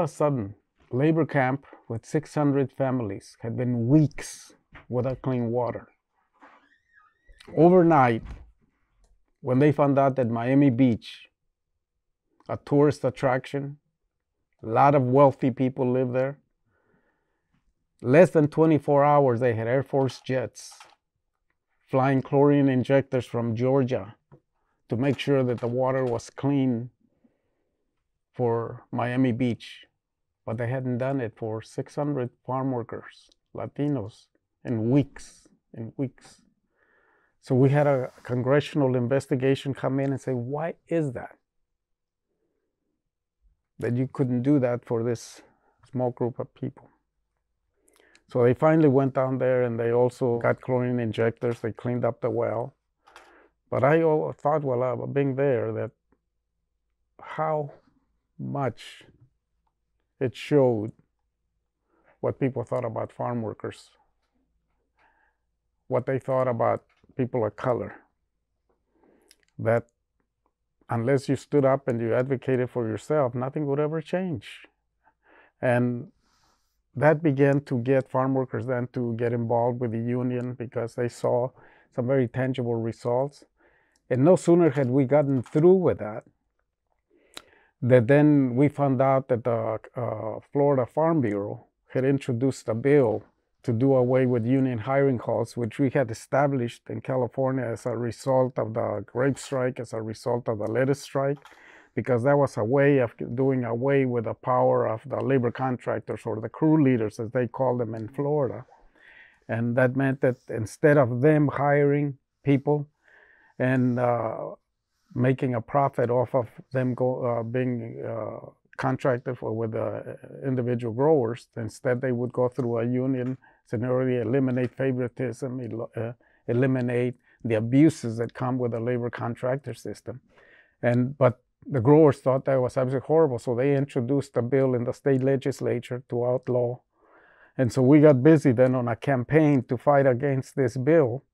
all of a sudden, labor camp with 600 families had been weeks without clean water. Overnight, when they found out that Miami Beach, a tourist attraction, a lot of wealthy people live there, less than 24 hours they had Air Force jets flying chlorine injectors from Georgia to make sure that the water was clean for Miami Beach. But they hadn't done it for 600 farm workers, Latinos, in weeks, So we had a congressional investigation come in and say, why is that? That you couldn't do that for this small group of people. So they finally went down there and they also got chlorine injectors. They cleaned up the well. But I thought while being there that how much it showed what people thought about farm workers, what they thought about people of color, that unless you stood up and you advocated for yourself, nothing would ever change. And that began to get farm workers then to get involved with the union because they saw some very tangible results. And no sooner had we gotten through with that, that then we found out that the Florida Farm Bureau had introduced a bill to do away with union hiring calls, which we had established in California as a result of the grape strike, as a result of the lettuce strike, because that was a way of doing away with the power of the labor contractors, or the crew leaders, as they call them in Florida. And that meant that instead of them hiring people and making a profit off of them being contracted with individual growers, instead they would go through a union scenario, eliminate favoritism, eliminate the abuses that come with the labor contractor system. But the growers thought that was absolutely horrible, so they introduced a bill in the state legislature to outlaw. And so we got busy then on a campaign to fight against this bill.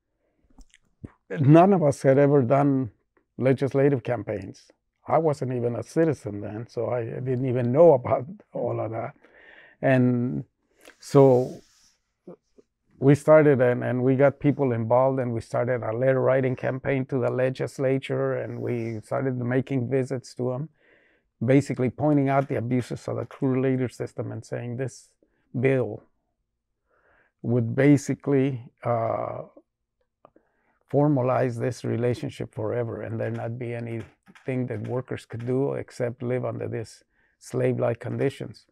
None of us had ever done legislative campaigns. I wasn't even a citizen then, so I didn't even know about all of that. And so we started and we got people involved, and we started a letter writing campaign to the legislature, and we started making visits to them, basically pointing out the abuses of the crew leader system and saying this bill would basically formalize this relationship forever, and there not be anything that workers could do except live under these slave-like conditions.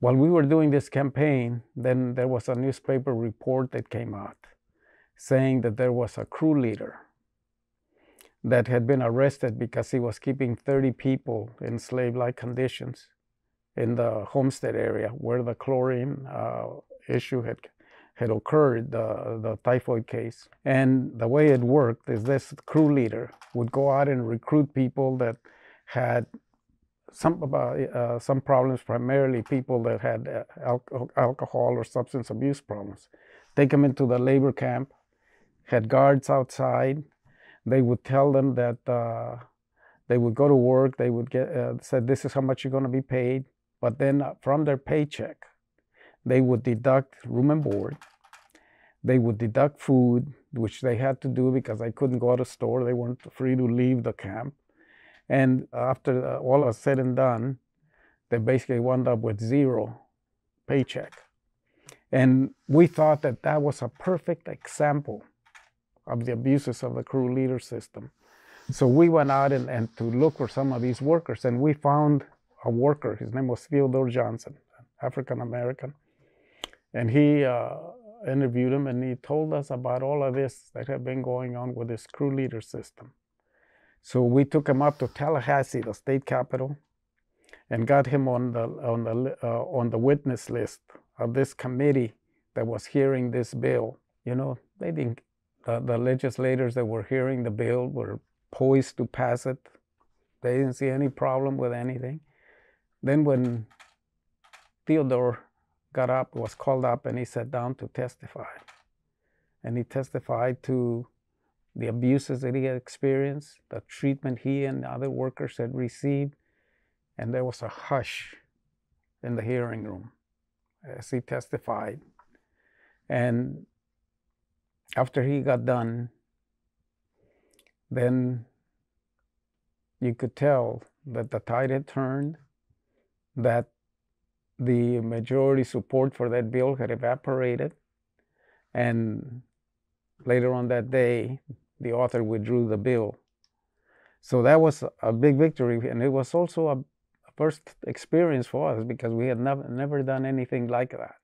While we were doing this campaign, then there was a newspaper report that came out saying that there was a crew leader that had been arrested because he was keeping 30 people in slave-like conditions in the Homestead area where the chlorine issue had occurred, the typhoid case. And the way it worked is this crew leader would go out and recruit people that had some problems, primarily people that had alcohol or substance abuse problems. Take them into the labor camp, had guards outside. They would tell them that they would go to work, they would get said this is how much you're gonna be paid, but then from their paycheck, they would deduct room and board. They would deduct food, which they had to do because they couldn't go to the store. They weren't free to leave the camp. And after all was said and done, they basically wound up with zero paycheck. And we thought that that was a perfect example of the abuses of the crew leader system. So we went out and to look for some of these workers, and we found a worker. His name was Theodore Johnson, African-American. And he interviewed him, and he told us about all of this that had been going on with this crew leader system. So we took him up to Tallahassee, the state capital, and got him on the witness list of this committee that was hearing this bill. You know, they didn't, the legislators that were hearing the bill were poised to pass it. They didn't see any problem with anything. Then when Theodore got up, was called up, and he sat down to testify. And he testified to the abuses that he had experienced, the treatment he and other workers had received, and there was a hush in the hearing room as he testified. And after he got done, then you could tell that the tide had turned, that the majority support for that bill had evaporated, and later on that day, the author withdrew the bill. So that was a big victory, and it was also a first experience for us because we had never done anything like that.